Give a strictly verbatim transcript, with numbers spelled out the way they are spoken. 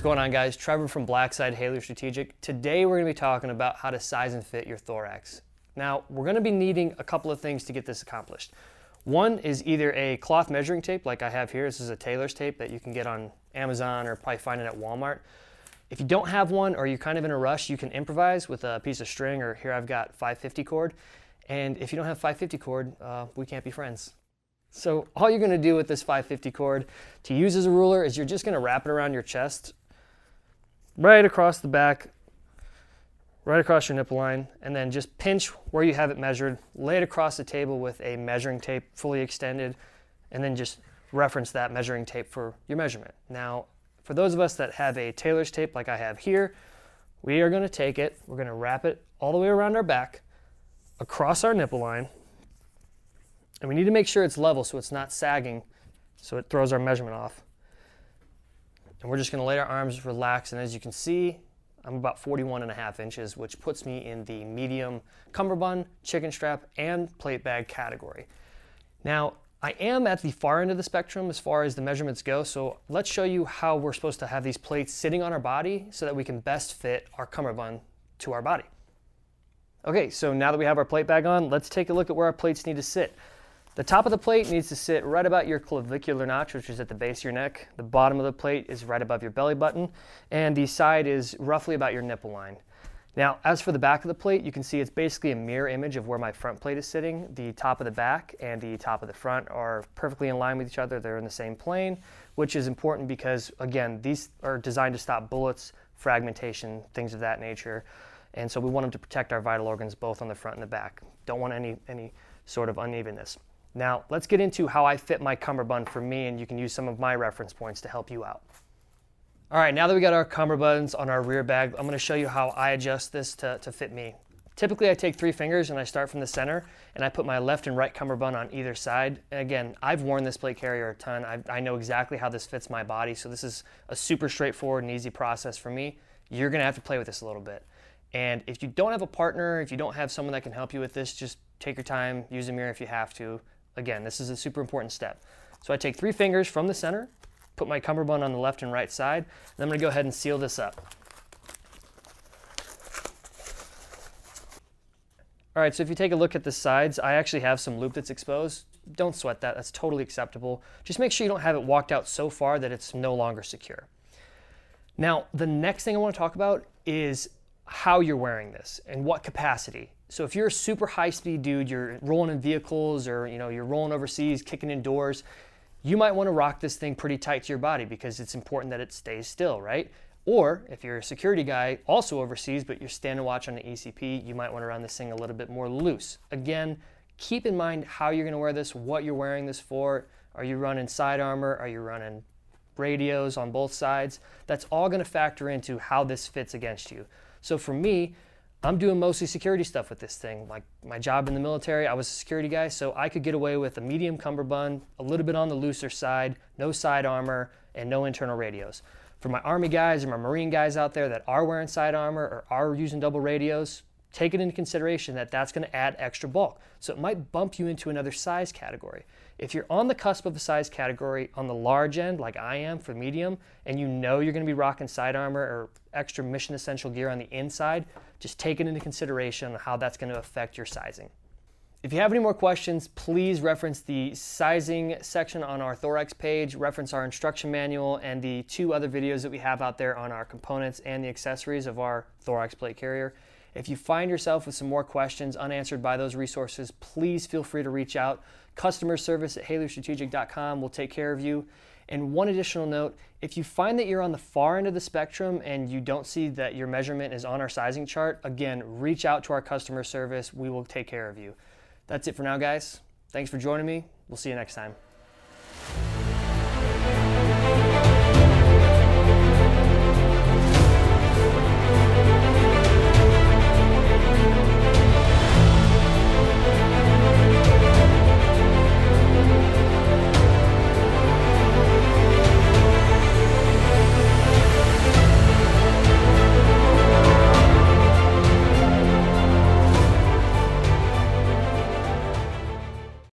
What's going on, guys? Trevor from Blackside Haley Strategic. Today we're going to be talking about how to size and fit your thorax. Now, we're going to be needing a couple of things to get this accomplished. One is either a cloth measuring tape like I have here. This is a tailor's tape that you can get on Amazon or probably find it at Walmart. If you don't have one or you're kind of in a rush, you can improvise with a piece of string, or here I've got five fifty cord. And if you don't have five fifty cord, uh, we can't be friends. So all you're going to do with this five fifty cord to use as a ruler is you're just going to wrap it around your chest, right across the back, right across your nipple line, and then just pinch where you have it measured, lay it across the table with a measuring tape fully extended, and then just reference that measuring tape for your measurement. Now, for those of us that have a tailor's tape like I have here, we are going to take it, we're going to wrap it all the way around our back, across our nipple line, and we need to make sure it's level so it's not sagging, so it throws our measurement off. And we're just going to let our arms relax, and as you can see, I'm about forty-one and a half inches, which puts me in the medium cummerbund, chicken strap, and plate bag category. Now, I am at the far end of the spectrum as far as the measurements go, so let's show you how we're supposed to have these plates sitting on our body so that we can best fit our cummerbund to our body. Okay, so now that we have our plate bag on, let's take a look at where our plates need to sit. The top of the plate needs to sit right about your clavicular notch, which is at the base of your neck. The bottom of the plate is right above your belly button, and the side is roughly about your nipple line. Now, as for the back of the plate, you can see it's basically a mirror image of where my front plate is sitting. The top of the back and the top of the front are perfectly in line with each other. They're in the same plane, which is important because, again, these are designed to stop bullets, fragmentation, things of that nature. And so we want them to protect our vital organs both on the front and the back. Don't want any, any sort of unevenness. Now, let's get into how I fit my cummerbund for me, and you can use some of my reference points to help you out. All right, now that we got our cummerbunds on our rear bag, I'm going to show you how I adjust this to, to fit me. Typically, I take three fingers and I start from the center, and I put my left and right cummerbund on either side. And again, I've worn this plate carrier a ton. I, I know exactly how this fits my body, so this is a super straightforward and easy process for me. You're going to have to play with this a little bit. And if you don't have a partner, if you don't have someone that can help you with this, just take your time, use a mirror if you have to. Again, this is a super important step. So I take three fingers from the center, put my cummerbund on the left and right side, and I'm going to go ahead and seal this up. All right, so if you take a look at the sides, I actually have some loop that's exposed. Don't sweat that, that's totally acceptable. Just make sure you don't have it walked out so far that it's no longer secure. Now, the next thing I want to talk about is how you're wearing this and what capacity. So if you're a super high-speed dude, you're rolling in vehicles, or you know, you're rolling overseas, kicking indoors, you might want to rock this thing pretty tight to your body because it's important that it stays still, right? Or if you're a security guy, also overseas, but you're standing watch on the E C P, you might want to run this thing a little bit more loose. Again, keep in mind how you're going to wear this, what you're wearing this for. Are you running side armor? Are you running radios on both sides? That's all going to factor into how this fits against you. So for me, I'm doing mostly security stuff with this thing. Like my job in the military, I was a security guy, so I could get away with a medium cummerbund, a little bit on the looser side, no side armor, and no internal radios. For my Army guys or my Marine guys out there that are wearing side armor or are using double radios, take it into consideration that that's going to add extra bulk. So it might bump you into another size category. If you're on the cusp of a size category on the large end, like I am for medium, and you know you're going to be rocking side armor or extra mission essential gear on the inside, just take it into consideration how that's going to affect your sizing. If you have any more questions, please reference the sizing section on our thorax page, reference our instruction manual, and the two other videos that we have out there on our components and the accessories of our thorax plate carrier. If you find yourself with some more questions unanswered by those resources, please feel free to reach out. Customer service at haley strategic dot com will take care of you. And one additional note, if you find that you're on the far end of the spectrum and you don't see that your measurement is on our sizing chart, again, reach out to our customer service. We will take care of you. That's it for now, guys. Thanks for joining me. We'll see you next time.